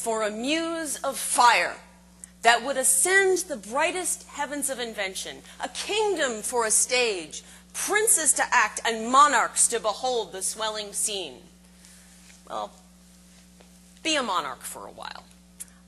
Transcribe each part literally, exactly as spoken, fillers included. for a muse of fire that would ascend the brightest heavens of invention, a kingdom for a stage, princes to act, and monarchs to behold the swelling scene. Well, be a monarch for a while.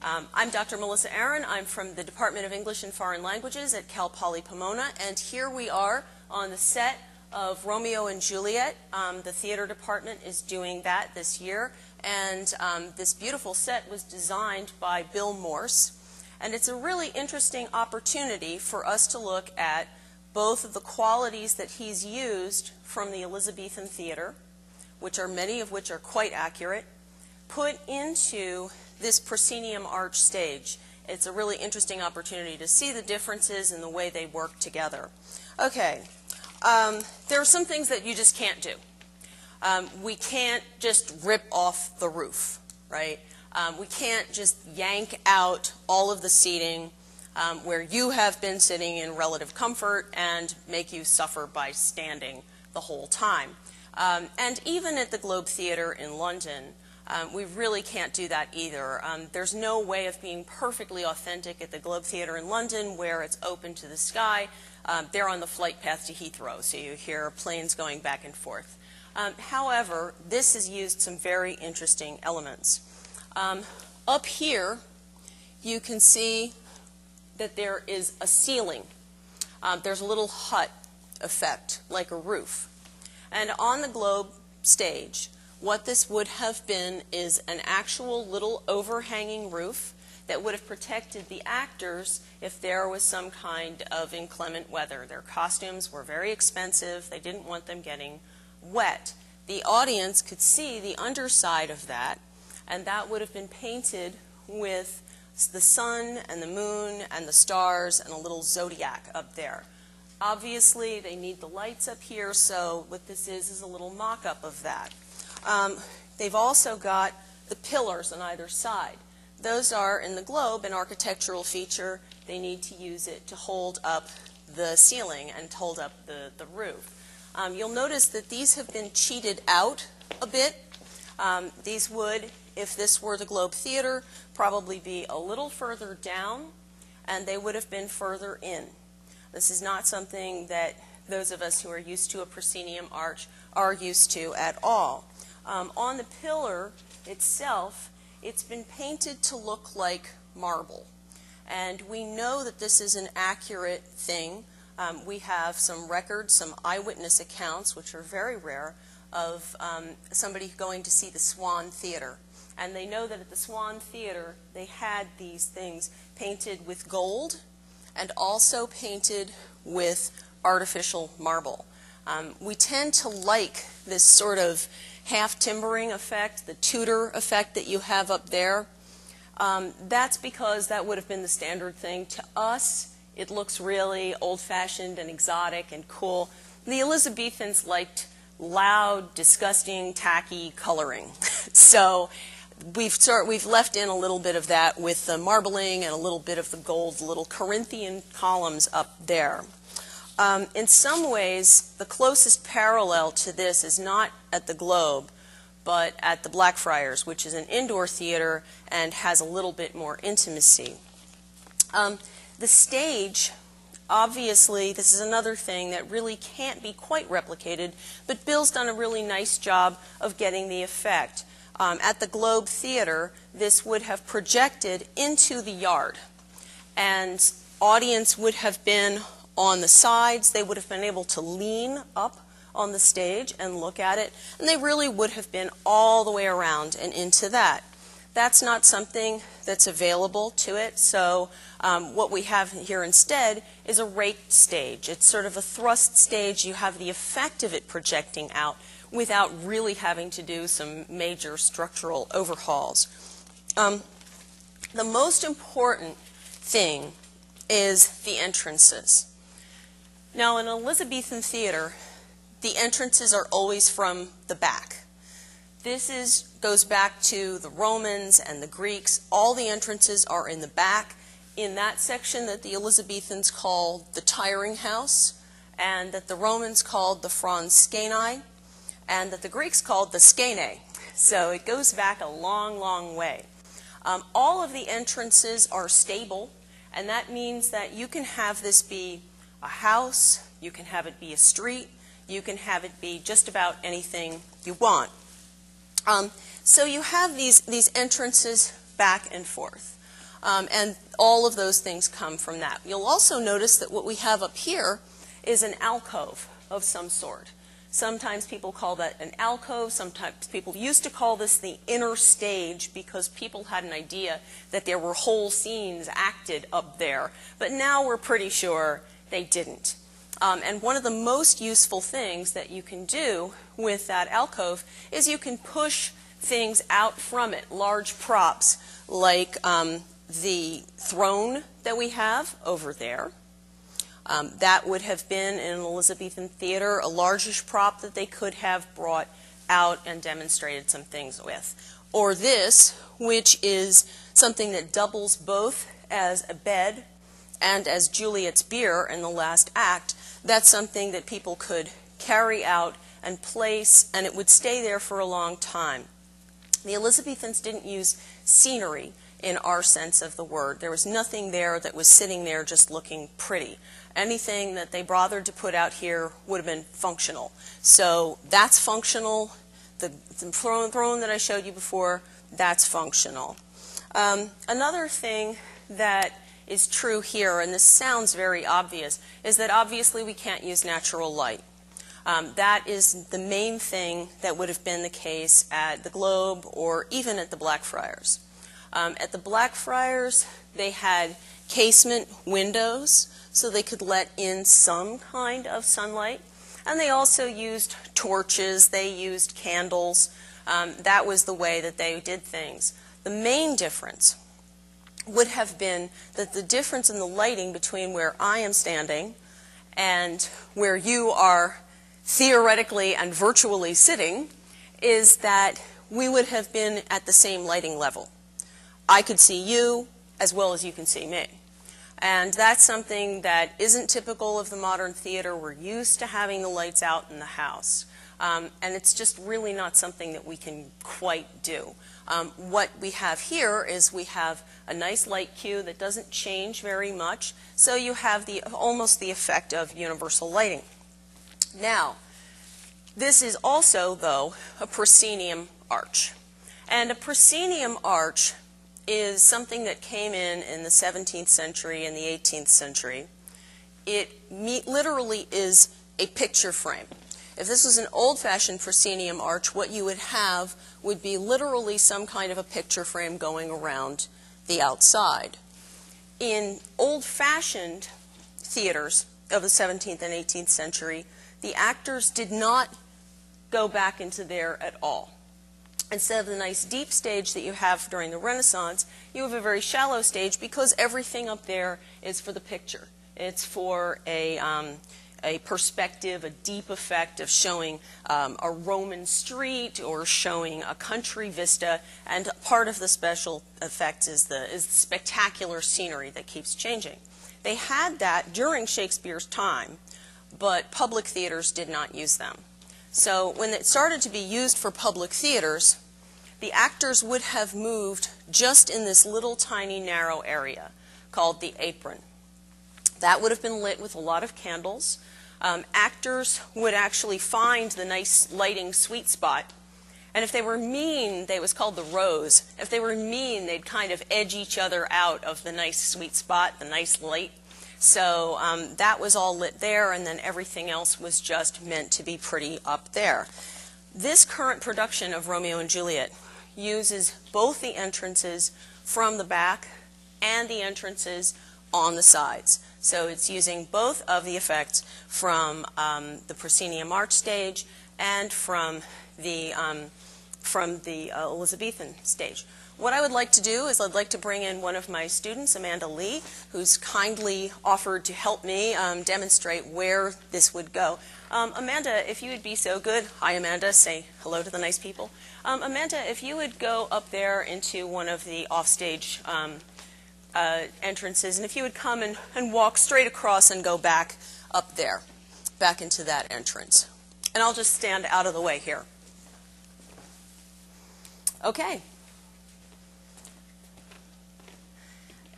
Um, I'm Doctor Melissa Aaron. I'm from the Department of English and Foreign Languages at Cal Poly Pomona, and here we are on the set of Romeo and Juliet. Um, the theater department is doing that this year, and um, this beautiful set was designed by Bill Morse, and it's a really interesting opportunity for us to look at both of the qualities that he's used from the Elizabethan theater, which are many of which are quite accurate, put into this proscenium arch stage. It's a really interesting opportunity to see the differences in the way they work together. Okay. Um, there are some things that you just can't do. Um, we can't just rip off the roof, right? Um, we can't just yank out all of the seating um, where you have been sitting in relative comfort and make you suffer by standing the whole time. Um, and even at the Globe Theatre in London, um, we really can't do that either. Um, there's no way of being perfectly authentic at the Globe Theatre in London where it's open to the sky. Um, they're on the flight path to Heathrow, so you hear planes going back and forth. Um, however, this has used some very interesting elements. Um, up here, you can see that there is a ceiling. Um, there's a little hut effect, like a roof. And on the Globe stage, what this would have been is an actual little overhanging roof that would have protected the actors if there was some kind of inclement weather. Their costumes were very expensive. They didn't want them getting wet. The audience could see the underside of that, and that would have been painted with the sun and the moon and the stars and a little zodiac up there. Obviously, they need the lights up here, so what this is is a little mock-up of that. Um, they've also got the pillars on either side. Those are, in the Globe, an architectural feature. They need to use it to hold up the ceiling and to hold up the, the roof. Um, you'll notice that these have been cheated out a bit. Um, these would, if this were the Globe Theater, probably be a little further down, and they would have been further in. This is not something that those of us who are used to a proscenium arch are used to at all. Um, on the pillar itself, it's been painted to look like marble. And we know that this is an accurate thing. Um, we have some records, some eyewitness accounts, which are very rare, of um, somebody going to see the Swan Theater. And they know that at the Swan Theater, they had these things painted with gold and also painted with artificial marble. Um, we tend to like this sort of half-timbering effect, the Tudor effect that you have up there. Um, that's because that would have been the standard thing. To us, it looks really old-fashioned and exotic and cool. The Elizabethans liked loud, disgusting, tacky coloring. So we've, sort, we've left in a little bit of that with the marbling and a little bit of the gold, little Corinthian columns up there. Um, in some ways, the closest parallel to this is not at the Globe, but at the Blackfriars, which is an indoor theater and has a little bit more intimacy. Um, the stage, obviously, this is another thing that really can't be quite replicated, but Bill's done a really nice job of getting the effect. Um, at the Globe Theater, this would have projected into the yard, and audience would have been on the sides. They would have been able to lean up on the stage and look at it, and they really would have been all the way around and into that. That's not something that's available to it, so um, what we have here instead is a raked stage. It's sort of a thrust stage. You have the effect of it projecting out without really having to do some major structural overhauls. Um, the most important thing is the entrances. Now, in Elizabethan theater, the entrances are always from the back. This is, goes back to the Romans and the Greeks. All the entrances are in the back, in that section that the Elizabethans called the Tiring House, and that the Romans called the frons scaenae, and that the Greeks called the scaenae. So it goes back a long, long way. Um, all of the entrances are stable, and that means that you can have this be a house, you can have it be a street, you can have it be just about anything you want. Um, so you have these, these entrances back and forth. Um, and all of those things come from that. You'll also notice that what we have up here is an alcove of some sort. Sometimes people call that an alcove. Sometimes people used to call this the inner stage because people had an idea that there were whole scenes acted up there. But now we're pretty sure they didn't. Um, and one of the most useful things that you can do with that alcove is you can push things out from it, large props like um, the throne that we have over there. Um, that would have been in an Elizabethan theater, a largish prop that they could have brought out and demonstrated some things with. Or this, which is something that doubles both as a bed and as Juliet's bier in the last act. That's something that people could carry out and place, and it would stay there for a long time. The Elizabethans didn't use scenery in our sense of the word. There was nothing there that was sitting there just looking pretty. Anything that they bothered to put out here would have been functional. So that's functional. The, the throne, throne that I showed you before, that's functional. Um, another thing that is true here, and this sounds very obvious, is that obviously we can't use natural light. Um, that is the main thing that would have been the case at the Globe or even at the Blackfriars. Um, at the Blackfriars, they had casement windows so they could let in some kind of sunlight. And they also used torches, they used candles. Um, that was the way that they did things. The main difference would have been that the difference in the lighting between where I am standing and where you are theoretically and virtually sitting is that we would have been at the same lighting level. I could see you as well as you can see me. And that's something that isn't typical of the modern theater. We're used to having the lights out in the house. Um, and it's just really not something that we can quite do. Um, what we have here is we have a nice light cue that doesn't change very much. So you have the, almost the effect of universal lighting. Now, this is also, though, a proscenium arch. And a proscenium arch is something that came in in the seventeenth century and the eighteenth century. It literally is a picture frame. If this was an old-fashioned proscenium arch, what you would have would be literally some kind of a picture frame going around the outside. In old-fashioned theaters of the seventeenth and eighteenth century, the actors did not go back into there at all. Instead of the nice deep stage that you have during the Renaissance, you have a very shallow stage because everything up there is for the picture. It's for a, um, a perspective, a deep effect of showing um, a Roman street or showing a country vista, and part of the special effects is the, is the spectacular scenery that keeps changing. They had that during Shakespeare's time, but public theaters did not use them. So when it started to be used for public theaters, the actors would have moved just in this little tiny narrow area called the apron. That would have been lit with a lot of candles. Um, actors would actually find the nice lighting sweet spot. And if they were mean, they was called the rose. If they were mean, they'd kind of edge each other out of the nice sweet spot, the nice light. So um, that was all lit there, and then everything else was just meant to be pretty up there. This current production of Romeo and Juliet uses both the entrances from the back and the entrances on the sides. So it's using both of the effects from um, the proscenium arch stage and from the, um, from the uh, Elizabethan stage. What I would like to do is I'd like to bring in one of my students, Amanda Lee, who's kindly offered to help me um, demonstrate where this would go. Um, Amanda, if you would be so good, hi Amanda, say hello to the nice people. Um, Amanda, if you would go up there into one of the offstage um, uh, entrances, and if you would come and, and walk straight across and go back up there, back into that entrance. And I'll just stand out of the way here. Okay.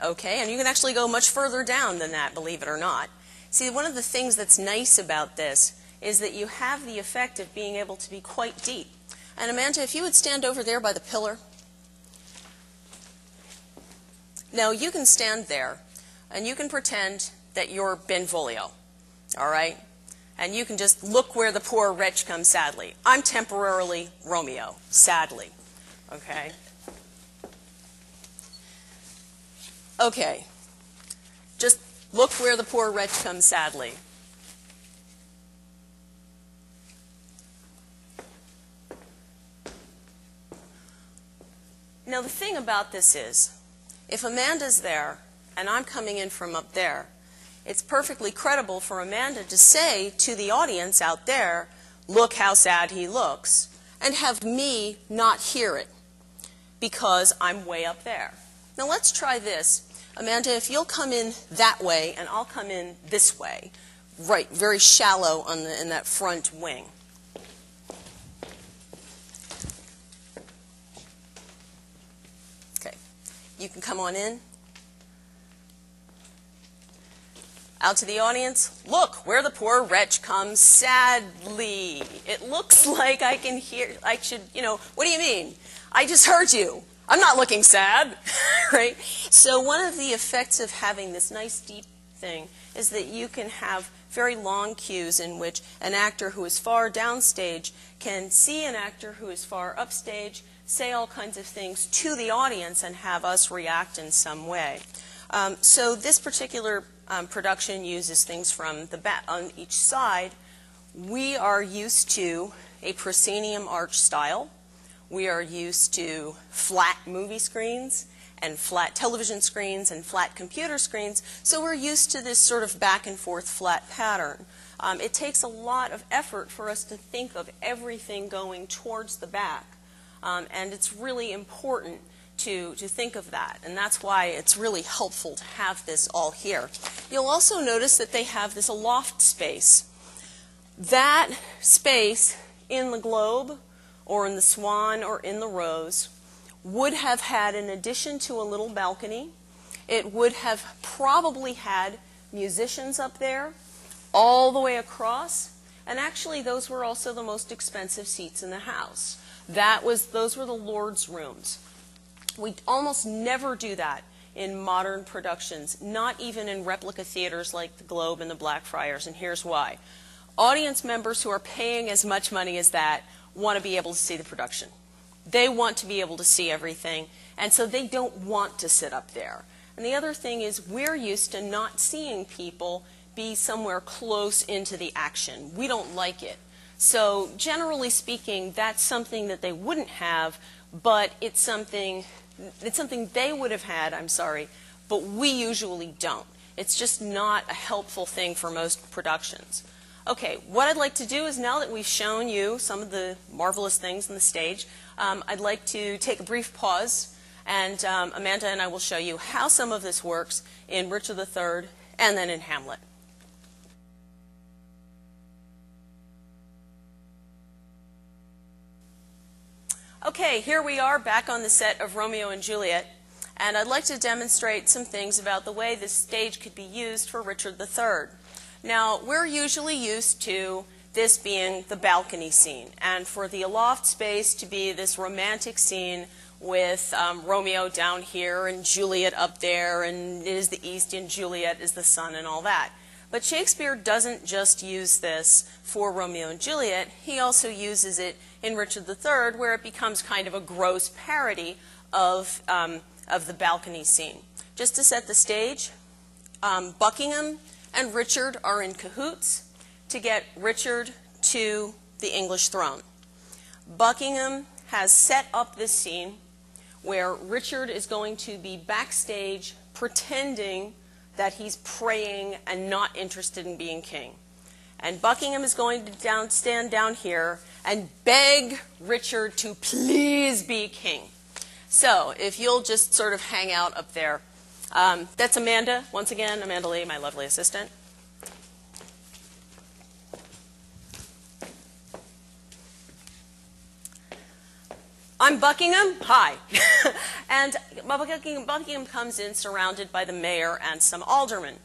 Okay, and you can actually go much further down than that, believe it or not. See, one of the things that's nice about this is that you have the effect of being able to be quite deep. And Amanda, if you would stand over there by the pillar. Now, you can stand there, and you can pretend that you're Benvolio, all right? And you can just look where the poor wretch comes sadly. I'm temporarily Romeo, sadly, okay? Okay, just look where the poor wretch comes sadly. Now, the thing about this is, if Amanda's there and I'm coming in from up there, it's perfectly credible for Amanda to say to the audience out there, look how sad he looks, and have me not hear it because I'm way up there. Now let's try this. Amanda, if you'll come in that way and I'll come in this way, right, very shallow on the, in that front wing. Okay, you can come on in. Out to the audience, look where the poor wretch comes sadly. It looks like I can hear, I should, you know, what do you mean? I just heard you. I'm not looking sad, right? So one of the effects of having this nice deep thing is that you can have very long cues in which an actor who is far downstage can see an actor who is far upstage, say all kinds of things to the audience and have us react in some way. Um, so this particular um, production uses things from the bat on each side. We are used to a proscenium arch style. We are used to flat movie screens and flat television screens and flat computer screens, so we're used to this sort of back and forth flat pattern. Um, it takes a lot of effort for us to think of everything going towards the back, um, and it's really important to, to think of that, and that's why it's really helpful to have this all here. You'll also notice that they have this aloft space. That space in the Globe or in the Swan or in the Rose would have had, in addition to a little balcony, it would have probably had musicians up there all the way across, and actually those were also the most expensive seats in the house. That was, those were the Lord's rooms. We almost never do that in modern productions, not even in replica theaters like the Globe and the Blackfriars, and here's why. Audience members who are paying as much money as that want to be able to see the production. They want to be able to see everything, and so they don't want to sit up there. And the other thing is, we're used to not seeing people be somewhere close into the action. We don't like it. So generally speaking, that's something that they wouldn't have, but it's something, it's something they would have had, I'm sorry, but we usually don't. It's just not a helpful thing for most productions. Okay, what I'd like to do is, now that we've shown you some of the marvelous things on the stage, um, I'd like to take a brief pause, and um, Amanda and I will show you how some of this works in Richard the Third and then in Hamlet. Okay, here we are back on the set of Romeo and Juliet, and I'd like to demonstrate some things about the way this stage could be used for Richard the Third. Now, we're usually used to this being the balcony scene, and for the aloft space to be this romantic scene with um, Romeo down here and Juliet up there, and it is the east and Juliet is the sun and all that. But Shakespeare doesn't just use this for Romeo and Juliet, he also uses it in Richard the Third, where it becomes kind of a gross parody of, um, of the balcony scene. Just to set the stage, um, Buckingham and Richard are in cahoots to get Richard to the English throne. Buckingham has set up this scene where Richard is going to be backstage pretending that he's praying and not interested in being king. And Buckingham is going to down, stand down here and beg Richard to please be king. So if you'll just sort of hang out up there. Um, that's Amanda, once again, Amanda Lee, my lovely assistant. I'm Buckingham, hi. And Buckingham comes in surrounded by the mayor and some aldermen.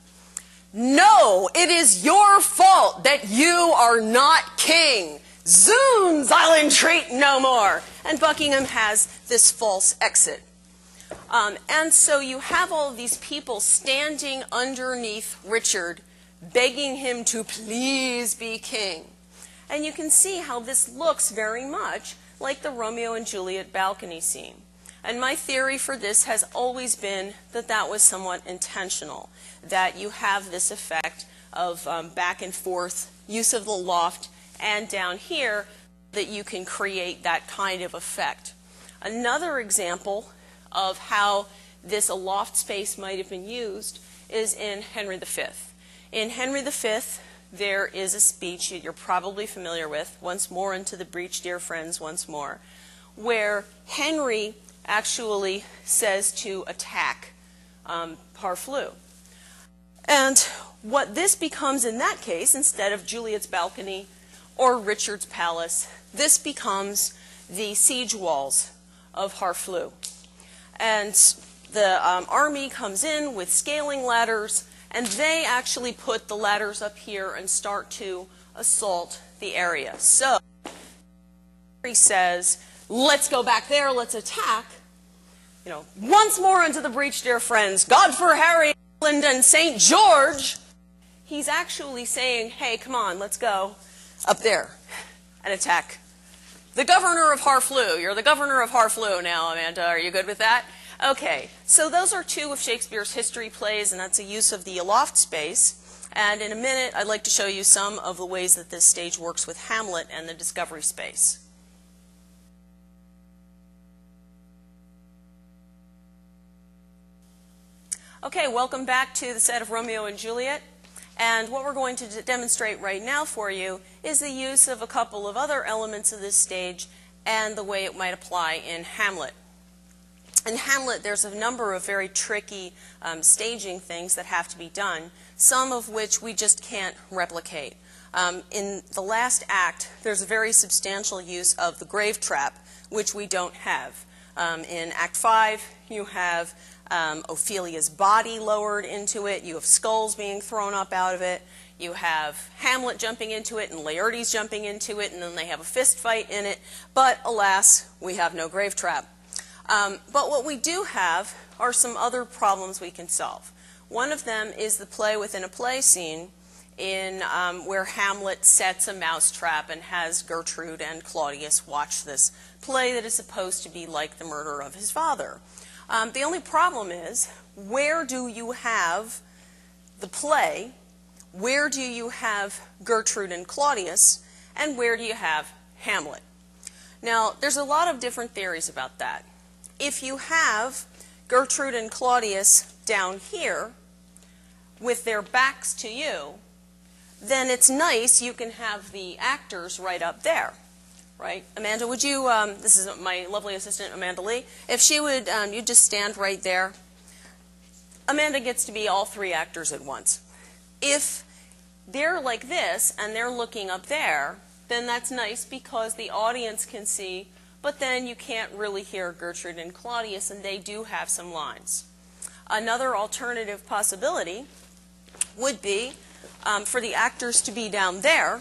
No, it is your fault that you are not king. Zounds, I'll entreat no more. And Buckingham has this false exit. Um, and so you have all these people standing underneath Richard, begging him to please be king. And you can see how this looks very much like the Romeo and Juliet balcony scene. And my theory for this has always been that that was somewhat intentional, that you have this effect of um, back and forth, use of the loft, and down here, that you can create that kind of effect. Another example of how this aloft space might have been used is in Henry the Fifth. In Henry the Fifth, there is a speech that you're probably familiar with, once more into the breach, dear friends, once more, where Henry actually says to attack um, Harfleur. And what this becomes in that case, instead of Juliet's balcony or Richard's palace, this becomes the siege walls of Harfleur. And the um, army comes in with scaling ladders, and they actually put the ladders up here and start to assault the area. So Henry says, let's go back there, let's attack. You know, once more into the breach, dear friends, God for Harry, England, and Saint George. He's actually saying, hey, come on, let's go up there and attack the governor of Harfleur. You're the governor of Harfleur now, Amanda. Are you good with that? Okay, so those are two of Shakespeare's history plays, and that's a use of the aloft space. And in a minute, I'd like to show you some of the ways that this stage works with Hamlet and the discovery space. Okay, welcome back to the set of Romeo and Juliet. And what we're going to demonstrate right now for you is the use of a couple of other elements of this stage and the way it might apply in Hamlet. In Hamlet, there's a number of very tricky um, staging things that have to be done, some of which we just can't replicate. Um, in the last act, there's a very substantial use of the grave trap, which we don't have. Um, in Act five, you have Um, Ophelia's body lowered into it, you have skulls being thrown up out of it, you have Hamlet jumping into it and Laertes jumping into it, and then they have a fist fight in it, but alas, we have no grave trap. Um, but what we do have are some other problems we can solve. One of them is the play within a play scene in um, where Hamlet sets a mousetrap and has Gertrude and Claudius watch this play that is supposed to be like the murder of his father. Um, the only problem is, where do you have the play, where do you have Gertrude and Claudius, and where do you have Hamlet? Now, there's a lot of different theories about that. If you have Gertrude and Claudius down here with their backs to you, then it's nice, you can have the actors right up there. Right, Amanda, would you, um, this is my lovely assistant, Amanda Lee, if she would, um, you'd just stand right there. Amanda gets to be all three actors at once. If they're like this and they're looking up there, then that's nice because the audience can see, but then you can't really hear Gertrude and Claudius, and they do have some lines. Another alternative possibility would be um, for the actors to be down there,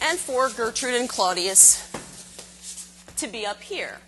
and for Gertrude and Claudius to be up here.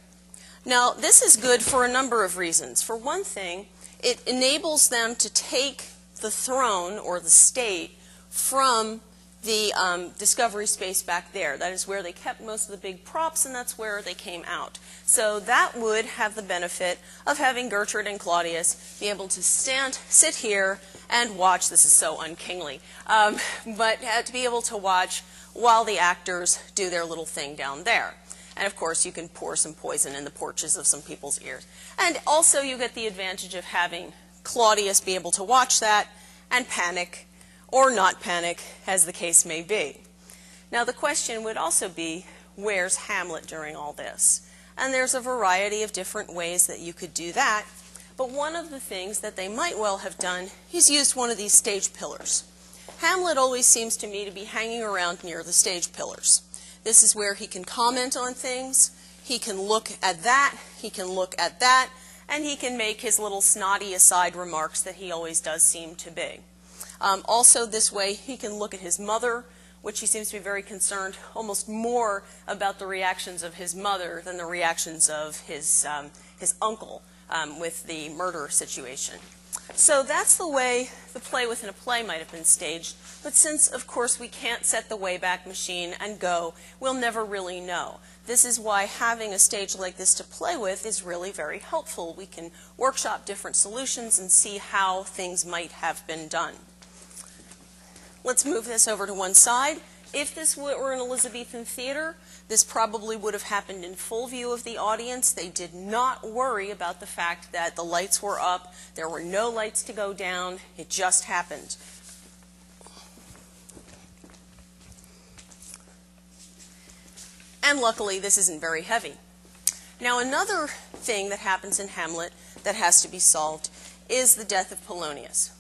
Now, this is good for a number of reasons. For one thing, it enables them to take the throne or the state from the um, discovery space back there. That is where they kept most of the big props, and that's where they came out. So that would have the benefit of having Gertrude and Claudius be able to stand, sit here and watch. This is so unkingly, um, but to be able to watch while the actors do their little thing down there. And of course, you can pour some poison in the porches of some people's ears. And also, you get the advantage of having Claudius be able to watch that and panic or not panic, as the case may be. Now, the question would also be, where's Hamlet during all this? And there's a variety of different ways that you could do that. But one of the things that they might well have done is used one of these stage pillars. Hamlet always seems to me to be hanging around near the stage pillars. This is where he can comment on things. He can look at that, he can look at that, and he can make his little snotty aside remarks that he always does seem to be. Um, also this way he can look at his mother, which he seems to be very concerned almost more about the reactions of his mother than the reactions of his, um, his uncle um, with the murder situation. So that's the way the play within a play might have been staged, but since, of course, we can't set the Wayback Machine and go, we'll never really know. This is why having a stage like this to play with is really very helpful. We can workshop different solutions and see how things might have been done. Let's move this over to one side. If this were an Elizabethan theater, this probably would have happened in full view of the audience. They did not worry about the fact that the lights were up. There were no lights to go down. It just happened. And luckily, this isn't very heavy. Now, another thing that happens in Hamlet that has to be solved is the death of Polonius.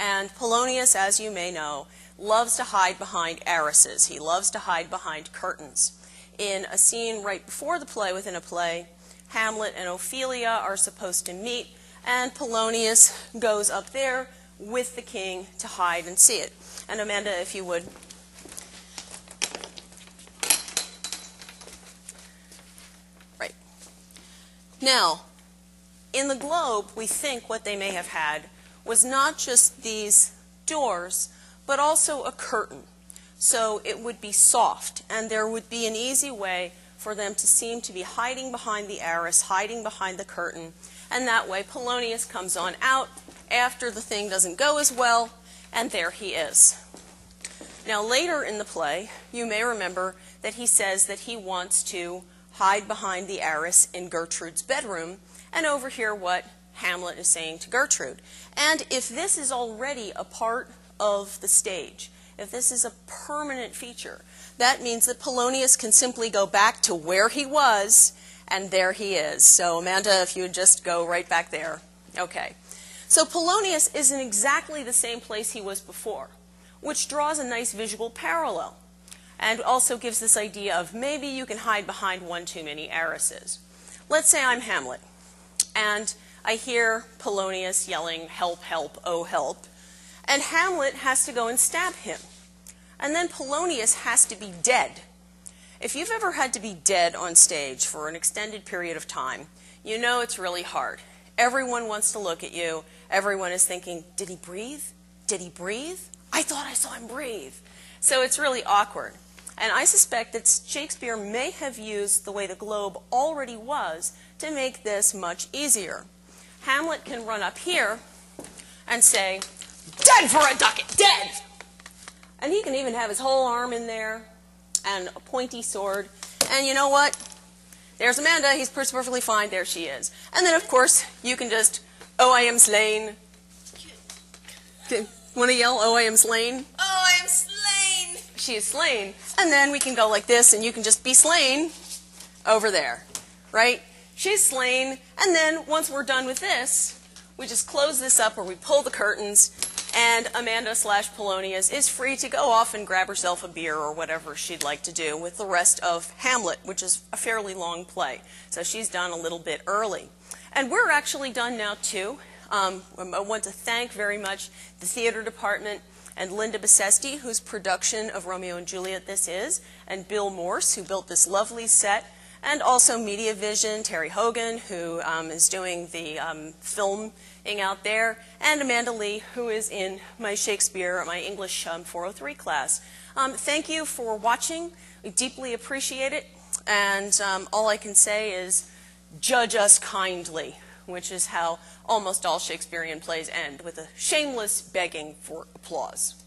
And Polonius, as you may know, loves to hide behind arras. He loves to hide behind curtains. In a scene right before the play within a play, Hamlet and Ophelia are supposed to meet, and Polonius goes up there with the king to hide and see it. And Amanda, if you would. Right. Now, in the Globe, we think what they may have had was not just these doors, but also a curtain. So it would be soft, and there would be an easy way for them to seem to be hiding behind the arras, hiding behind the curtain, and that way Polonius comes on out after the thing doesn't go as well, and there he is. Now later in the play, you may remember that he says that he wants to hide behind the arras in Gertrude's bedroom and overhear what Hamlet is saying to Gertrude. And if this is already a part of the stage, if this is a permanent feature, that means that Polonius can simply go back to where he was, and there he is. So Amanda, if you would just go right back there. Okay. So Polonius is in exactly the same place he was before, which draws a nice visual parallel, and also gives this idea of maybe you can hide behind one too many arrases. Let's say I'm Hamlet, and I hear Polonius yelling, "Help, help, oh help." And Hamlet has to go and stab him. And then Polonius has to be dead. If you've ever had to be dead on stage for an extended period of time, you know it's really hard. Everyone wants to look at you. Everyone is thinking, did he breathe? Did he breathe? I thought I saw him breathe. So it's really awkward. And I suspect that Shakespeare may have used the way the Globe already was to make this much easier. Hamlet can run up here and say, dead for a ducat, dead! And he can even have his whole arm in there and a pointy sword. And you know what? There's Amanda. He's perfectly fine. There she is. And then, of course, you can just, oh, I am slain. Want to yell, oh, I am slain? Oh, I am slain. She is slain. And then we can go like this, and you can just be slain over there, right? She's slain. And then once we're done with this, we just close this up or we pull the curtains, and Amanda slash Polonius is free to go off and grab herself a beer or whatever she'd like to do with the rest of Hamlet, which is a fairly long play. So she's done a little bit early. And we're actually done now, too. Um, I want to thank very much the theater department and Linda Bisesti, whose production of Romeo and Juliet this is, and Bill Morse, who built this lovely set, and also Media Vision, Terry Hogan, who um, is doing the um, filming out there, and Amanda Lee, who is in my Shakespeare, my English um, four oh three class. Um, thank you for watching. We deeply appreciate it, and um, all I can say is judge us kindly, which is how almost all Shakespearean plays end, with a shameless begging for applause.